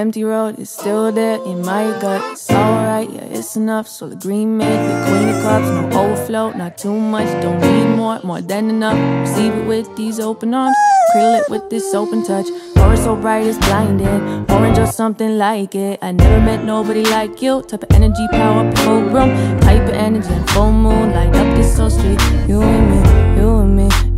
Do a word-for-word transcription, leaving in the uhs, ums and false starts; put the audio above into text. empty road is still there in my gut. It's alright, yeah, it's enough. So the green made the queen of cups. No overflow, not too much. Don't need more, more than enough. Receive it with these open arms, cradle it with this open touch. Orange so bright it's blinding, orange or something like it. I never met nobody like you. Type of energy, power up the whole room. Type of energy and full moon, light up this whole street. You and me, you and me.